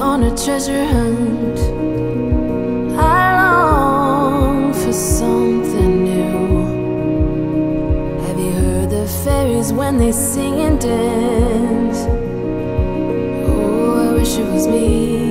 on a treasure hunt. I long for something new. Have you heard the fairies when they sing and dance? Oh, I wish it was me.